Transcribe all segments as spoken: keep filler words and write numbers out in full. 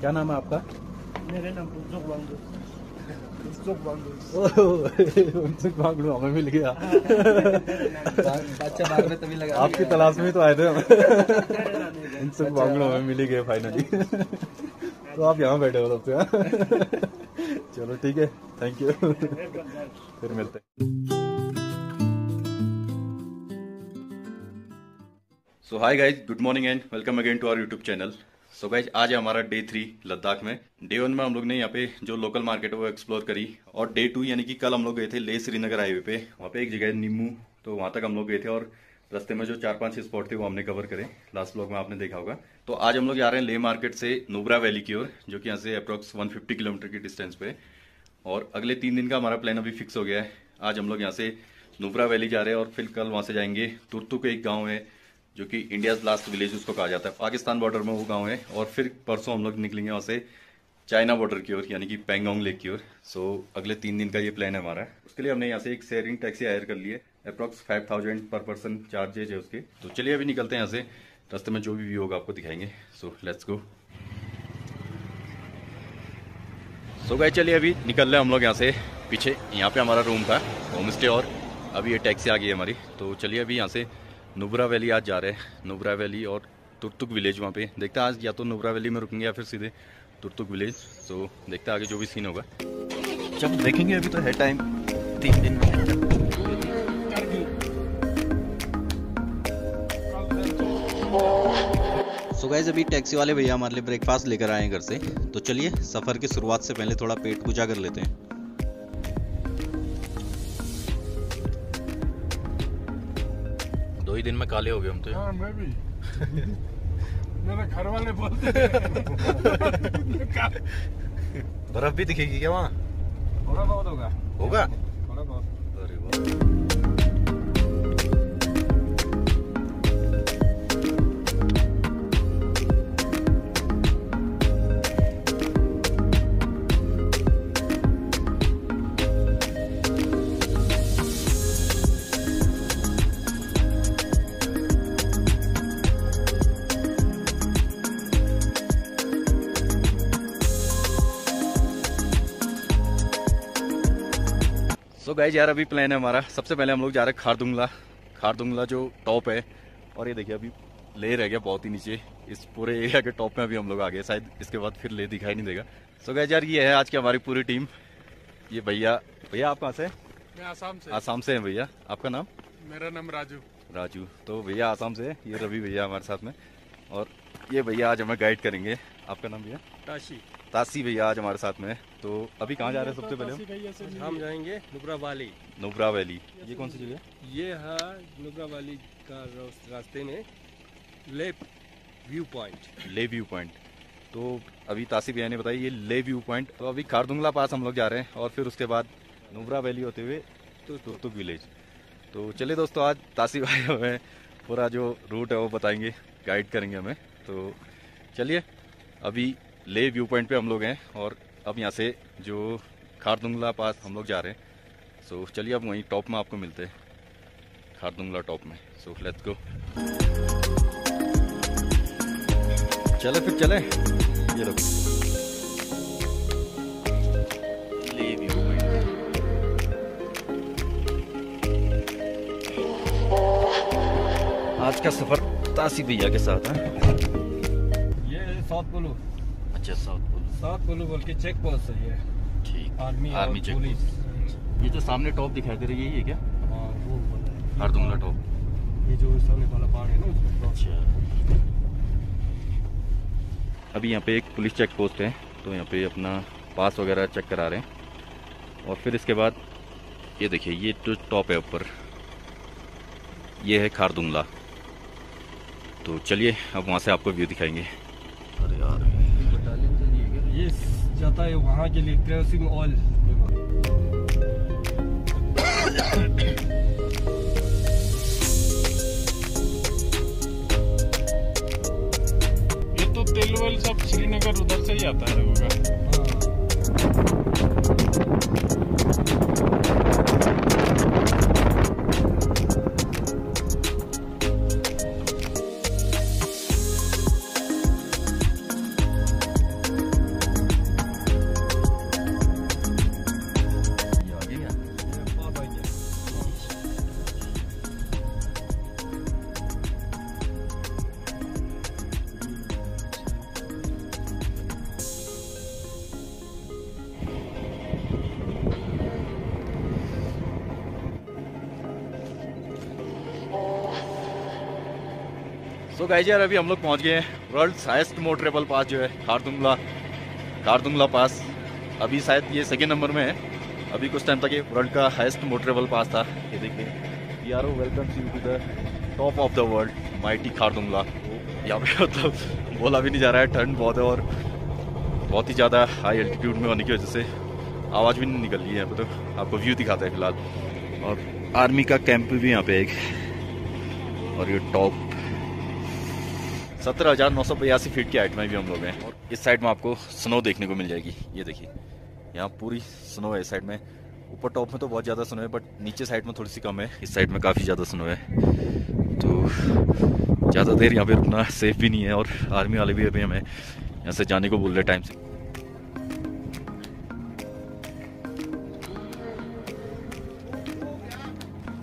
क्या नाम है आपका? मेरा नाम फुमसुख वांगडू। फुमसुख वांगडू, फुमसुख वांगडू हमें मिल गया। अच्छा बाद में तभी लगा, आपकी तलाश में तो आए थे हम। फुमसुख वांगडू हमें मिल गए फाइनली। तो आप यहाँ बैठे हो सबसे। चलो ठीक है, थैंक यू। फिर मिलते हैं। So hi guys, good morning and welcome again to our YouTube channel. So guys आज है हमारा डे थ्री लद्दाख में। डे वन में हम लोग ने यहाँ पे जो लोकल मार्केट है वो एक्सप्लोर करी, और डे टू यानी कि कल हम लोग गए थे लेह श्रीनगर हाईवे पे। वहाँ पे एक जगह है नीमू, तो वहाँ तक हम लोग गए थे और रस्ते में जो चार पांच स्पॉट थे वो हमने कवर करे। लास्ट ब्लॉग में आपने देखा होगा। तो आज हम लोग जा रहे हैं लेह मार्केट से नुब्रा वैली की ओर, जो कि यहाँ से अप्रॉक्स वन फिफ्टी किलोमीटर की डिस्टेंस पे। और अगले तीन दिन का हमारा प्लान अभी फिक्स हो गया है। आज हम लोग यहाँ से नुब्रा वैली जा रहे हैं और फिर कल वहाँ से जाएंगे तुर्तुक, एक गाँव है जो कि इंडियाज लास्ट विलेज उसको कहा जाता है, पाकिस्तान बॉर्डर में वो गांव है। और फिर परसों हम लोग निकलेंगे वहाँ से चाइना बॉर्डर की ओर यानी कि पैंगोंग लेक की ओर। सो so, अगले तीन दिन का ये प्लान है हमारा। उसके लिए हमने यहाँ से एक शेयरिंग टैक्सी हायर कर ली है। Approx five thousand per person charges है उसके। तो चलिए अभी निकलते हैं यहाँ से, रास्ते में जो भी व्यू होगा आपको दिखाएंगे। सो लेट्स गो। सो गए चलिए अभी निकल रहे हम लोग यहाँ से। पीछे यहाँ पे हमारा रूम था, होम स्टे, और अभी ये टैक्सी आ गई है हमारी। तो चलिए अभी यहाँ से नुब्रा वैली आज जा रहे हैं। नुब्रा वैली और तुर्तुक विलेज वहाँ पे देखते हैं। आज या तो नुब्रा वैली में रुकेंगे या फिर सीधे तुर्तुक विलेज। तो देखते हैं आगे जो भी सीन होगा, जब देखेंगे। अभी तो है टाइम, तीन दिन में। सो गाइस अभी टैक्सी वाले भैया हमारे लिए ब्रेकफास्ट लेकर आए हैं घर से। तो चलिए सफ़र की शुरुआत से पहले थोड़ा पेट पूजा कर लेते हैं। दो ही दिन में काले हो गए हम तो। हाँ, मैं भी। मेरे घर वाले बोलते हैं। बर्फ भी दिखेगी क्या वहाँ? थोड़ा बहुत होगा। होगा? थोड़ा बहुत। अरे गाइस यार अभी प्लान है हमारा, सबसे पहले हम लोग जा रहे हैं खारदुंग ला। खारदुंग ला जो टॉप है, और ये देखिए अभी ले रह गया बहुत ही नीचे। इस पूरे एरिया के टॉप में अभी हम लोग आ गए, शायद इसके बाद फिर ले दिखाई नहीं देगा। सो गाइस यार ये है आज की हमारी पूरी टीम। ये भैया, भैया आप कहाँ से? मैं आसाम से। आसाम से हैं भैया, आपका नाम? मेरा नाम राजू। राजू, तो भैया आसाम से है। ये रवि भैया हमारे साथ में, और ये भैया आज हमें गाइड करेंगे। आपका नाम भैया? ताशी। तासी भैया आज हमारे साथ में। तो अभी कहाँ जा रहे हैं सबसे पहले? हम जाएंगे नुब्रा वैली। नुब्रा वैली ये कौन सी जगह? ये है नुब्रा वैली का रास्ते में Leh view point. Leh view point, तो अभी तासी भैया ने बताया ये ले व्यू पॉइंट। तो अभी खारदुंगला पास हम लोग जा रहे हैं, और फिर उसके बाद नुब्रा वैली होते हुए तुर्तुक विलेज। तो चलिए दोस्तों, आज तासी भाई हमें पूरा जो रूट है वो बताएंगे, गाइड करेंगे हमें। तो चलिए अभी ले व्यू पॉइंट पे हम लोग हैं, और अब यहाँ से जो खारदुंगला पास हम लोग जा रहे हैं। सो so, चलिए अब वहीं टॉप में आपको मिलते हैं, खारदुंगला टॉप में। सो लेट्स गो, चले फिर चले। ये लोग आज का सफर तासी भैया के साथ है। ये साउथ पुलू। अच्छा, साउथ पुलू। साउथ पुलू बोल के चेक पोस्ट है ये। ठीक, आर्मी, आर्मी चेक पोस्ट। ये जो सामने टॉप दिखाई दे रही है ये क्या? हाँ, वो बोला है खारदुंगला टॉप। ये जो सामने वाला पहाड़ है ना। अच्छा, अभी यहाँ पे एक पुलिस चेक पोस्ट है, तो यहाँ पे अपना पास वगैरह चेक करा रहे हैं। और फिर इसके बाद ये देखिए, ये जो टॉप है ऊपर, ये है खारदुंगला। तो चलिए अब वहाँ से आपको व्यू दिखाएंगे। अरे यार ये जाता है वहाँ के लिए क्रॉसिंग ऑल। ये तो तेल वेल सब श्रीनगर उधर से ही आता है होगा। तो गाइस यार अभी हम लोग पहुँच गए हैं वर्ल्ड हाइस्ट मोटरेबल पास जो है खारदुंग ला, खारदुंग ला पास। अभी शायद ये सेकेंड नंबर में है, अभी कुछ टाइम तक ये वर्ल्ड का हाइस्ट मोटरेबल पास था। ये देखिए यारो, welcome to the top of the world mighty Khardung La. यहाँ पे मतलब बोला भी नहीं जा रहा है, ठंड बहुत है और बहुत ही ज़्यादा हाई एल्टीट्यूड में होने की वजह से आवाज़ भी नहीं निकल रही है यहाँ पे। तो आपको व्यू दिखाता है फिलहाल, और आर्मी का कैंप भी यहाँ पे एक, और ये टॉप सत्रह हज़ार नौ सौ बयासी फीट की हाइट में भी हम लोग हैं। और इस साइड में आपको स्नो देखने को मिल जाएगी, ये देखिए यहाँ पूरी स्नो है इस साइड में। ऊपर टॉप में तो बहुत ज़्यादा स्नो है, बट नीचे साइड में थोड़ी सी कम है, इस साइड में काफ़ी ज़्यादा स्नो है। तो ज़्यादा देर यहाँ पे रुकना सेफ भी नहीं है, और आर्मी वाले भी अभी हमें यहाँ से जाने को बोल रहे टाइम से।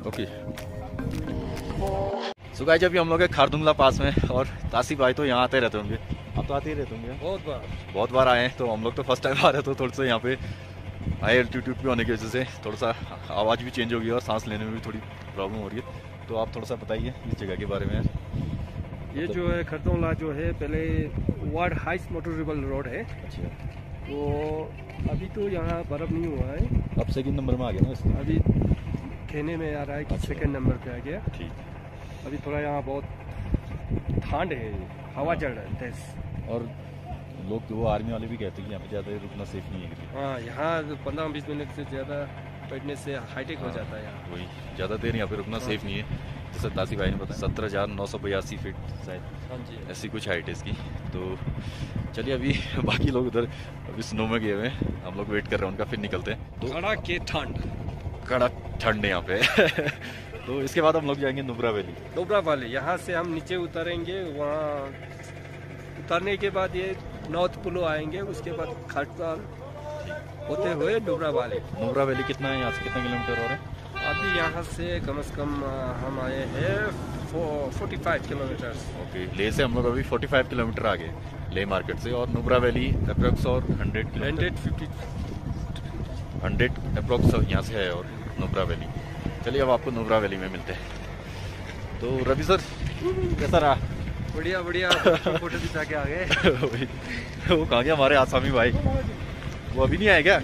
ओके सो गाइस, अभी हम लोग है खारदुंग ला पास में, और तासी भाई तो यहाँ आते रहते होंगे, आप तो आते ही रहते होंगे, बहुत बार बहुत बार आए हैं। तो हम लोग तो फर्स्ट टाइम आ रहे, तो थोड़ा सा यहाँ पे हाई एल्टीट्यूड पे होने की वजह से थोड़ा सा आवाज़ भी चेंज हो गई और सांस लेने में भी थोड़ी प्रॉब्लम हो रही है। तो आप थोड़ा सा बताइए इस जगह के बारे में। ये तो जो है खारदुंग ला जो है, पहले वर्ल्ड हाइस्ट मोटरेबल रोड है। अच्छा, तो अभी तो यहाँ बर्फ नहीं हुआ है, अब सेकेंड नंबर में आ गया ना, अभी कहने में आ रहा है कि सेकेंड नंबर पर आ गया। ठीक, अभी थोड़ा यहाँ बहुत ठंड है, हवा चल रहा है तेज, और लोग वो आर्मी वाले भी कहते हैं कि यहाँ पे ज़्यादा रुकना सेफ नहीं है। हाँ, यहाँ पंद्रह बीस मिनट से ज़्यादा बैठने से हाईटेक हो जाता है यहाँ, वही ज़्यादा देर यहाँ पे रुकना सेफ नहीं है। जैसे तासी भाई ने बताया सत्रह हज़ार नौ सौ बयासी फीट शायद ऐसी कुछ हाइट है इसकी। तो चलिए, अभी बाकी लोग उधर अभी स्नो में गए हुए हैं, हम लोग वेट कर रहे हैं उनका, फिर निकलते हैं। कड़क के ठंड, कड़क ठंड है यहाँ पे। तो इसके बाद हम लोग जाएंगे नुब्रा वैली। नुब्रा वैली यहाँ से हम नीचे उतरेंगे, वहाँ उतरने के बाद ये नॉर्थ पुलो आएंगे, उसके बाद खटकाल होते हुए नुब्रा वैली। नुब्रा वैली कितना है यहाँ से, कितना किलोमीटर हो रहा है? अभी यहाँ से कम से कम हम आए हैं पैंतालीस किलोमीटर। ओके, लेह से हम लोग अभी पैंतालीस किलोमीटर आगे लेह मार्केट से, और नुब्रा वैली अप्रॉक्स और hundred hundred fifty hundred approx यहाँ से है और नुब्रा वैली। चलिए, अब आपको नुब्रा वैली में मिलते हैं। तो रवि सर कैसा रहा? बढ़िया बढ़िया, फोटो खिंचा के आ गए। वो कहाँ गया हमारे आसामी भाई, वो अभी नहीं आए क्या?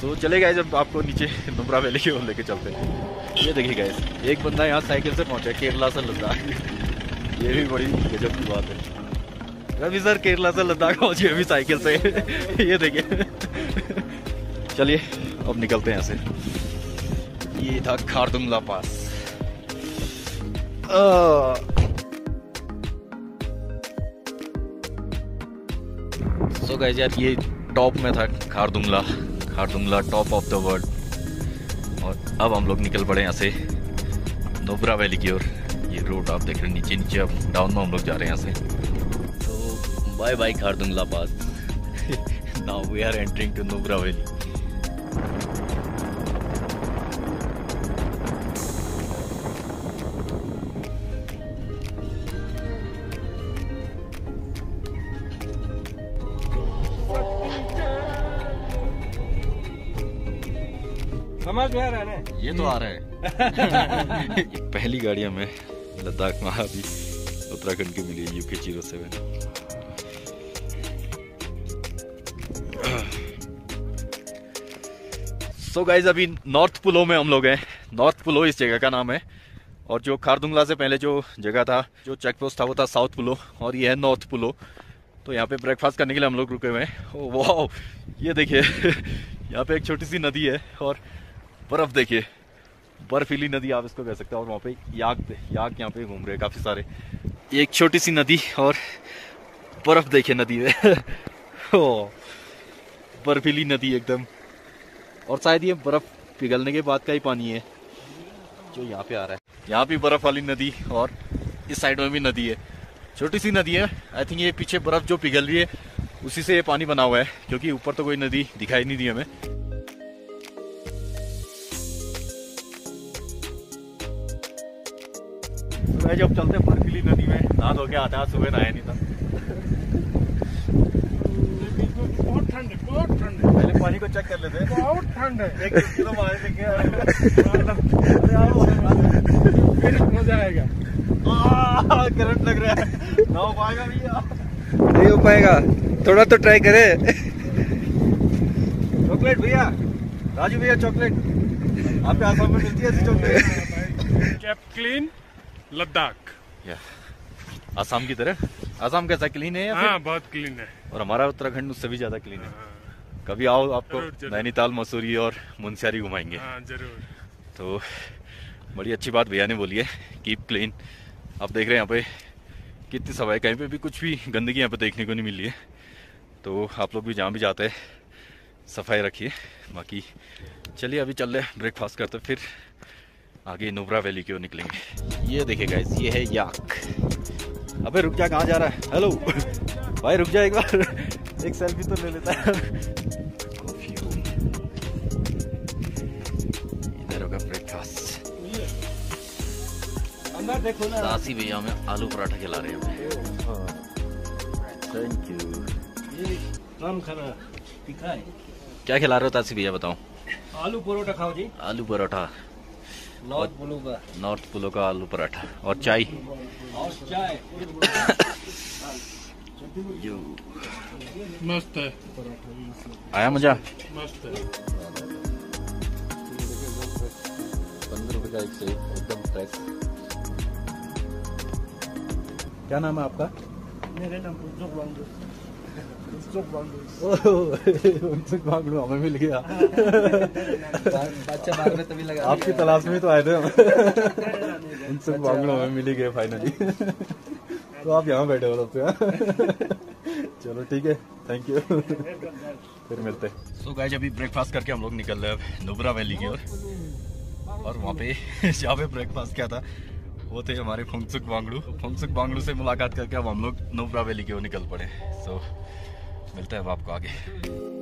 तो चले गए, जब आपको नीचे नुब्रा वैली की ओर लेके चलते हैं। ये देखिए गए, एक बंदा यहाँ साइकिल से पहुँचा केरला से लद्दाख, ये भी बड़ी गजब की बात है। रवि सर केरला से लद्दाख पहुँचे अभी साइकिल से, ये देखिए। चलिए, अब निकलते हैं यहाँ से। ये था खारदुंग ला पास। आ, सो गाइस यार, ये टॉप में था Khardung La, Khardung La top of the world. और अब हम लोग निकल पड़े यहाँ से नुब्रा वैली की ओर। ये रोड आप देख रहे हैं, नीचे नीचे अब डाउन में हम लोग जा रहे हैं यहाँ से। तो bye bye Khardung La pass. Now we are entering to Nubra valley. समझ में आ रहा है ना? ये तो आ रहा है। पहली गाड़ी हमें लद्दाख में अभी उत्तराखंड की मिली, UK zero seven. So guys, अभी नॉर्थ पुलो में हम लोग हैं। नॉर्थ पुलो इस जगह का नाम है, और जो खारदुंग ला से पहले जो जगह था, जो चेक पोस्ट था, वो था साउथ पुलो, और ये है नॉर्थ पुलो। तो यहाँ पे ब्रेकफास्ट करने के लिए हम लोग रुके हुए हैं। वाओ, ये देखिए यहाँ पे एक छोटी सी नदी है, और बर्फ़ देखिए, बर्फीली नदी आप इसको कह सकते हैं। और वहाँ पे याक याक यहाँ पे घूम रहे हैं काफ़ी सारे। एक छोटी सी नदी और बर्फ़ देखिए नदी में। ओ, बर्फीली नदी एकदम, और शायद ये बर्फ़ पिघलने के बाद का ही पानी है जो यहाँ पे आ रहा है। यहाँ भी बर्फ़ वाली नदी, और इस साइड में भी नदी है, छोटी सी नदी है। आई थिंक ये पीछे बर्फ़ जो पिघल रही है उसी से ये पानी बना हुआ है, क्योंकि ऊपर तो कोई नदी दिखाई नहीं दी हमें। जब चलते बर्फीली नदी में नहा धो के आते हैं, सुबह नहाया नहीं था। बहुत ठंड है, बहुत ठंड है। पहले पानी को चेक कर लेते हैं, बहुत ठंड है। एक किलो मारे से क्या मजा आएगा। करंट लग रहा है, ना हो पाएगा भैया, नहीं हो पाएगा, थोड़ा तो ट्राई करे। चॉकलेट भैया, राजू भैया चॉकलेट आपके आसाम में मिलती है ऐसी chocolate. Keep clean Ladakh, Assam की तरह। आसाम कैसा क्लीन है? हाँ, बहुत क्लीन है। और हमारा उत्तराखंड उससे भी ज्यादा क्लीन है। हाँ। कभी आओ, आपको नैनीताल, मसूरी और मुनस्यारी घुमाएंगे। हाँ, जरूर। तो बड़ी अच्छी बात भैया ने बोली है, कीप क्लीन। आप देख रहे हैं यहाँ पे कितनी सफाई, कहीं पे भी कुछ भी गंदगी यहाँ पे देखने को नहीं मिली है। तो आप लोग भी जहाँ भी जाते हैं सफाई रखिए। बाकी चलिए अभी चल रहे हैं, ब्रेकफास्ट करते फिर आगे नुब्रा वैली की ओर निकलेंगे। ये देखिए गाइस, ये है याक। अबे रुक जा, कहाँ जा रहा है? हेलो भाई, रुक जा एक बार, एक सेल्फी तो ले लेता है। इधर होगा ब्रेकफास्ट। अंदर देखो ना, तासी भैया में आलू पराठा खिला रहे हैं। Thank you. ये कम खाना तीखा है। क्या खिला रहे हो तासी भैया, बताओ? आलू परोठा खाओ जी। आलू परोठा, नॉर्थ पुलो का, नॉर्थ पुलो का आलू पराठा और चाय। और चाय मस्त है। आया मजा, मस्त है। पंद्रह रुपए का एक से, एकदम फ्रेश। क्या नाम है आपका? मेरे नाम फुमसुख वांगडू। फुमसुख वांगडू हमें मिल गया। बच्चा बाग में तभी लगा, आपकी तलाश में तो आए थे हम। फुमसुख वांगडू हमें मिल गए फाइनली। तो आप यहाँ बैठे हो लोग तो। चलो ठीक है, थैंक यू। फिर मिलते हैं। सो गाइस, अभी ब्रेकफास्ट करके हम लोग निकल रहे हैं नुब्रा वैली की ओर। और वहाँ पे जहाँ पे ब्रेकफास्ट किया था वो थे हमारे फुमसुख वांगडू। फुमसुख वांगडू से मुलाकात करके अब हम लोग नुब्रा वैली की ओर निकल पड़े। सो मिलते हैं अब आपको आगे।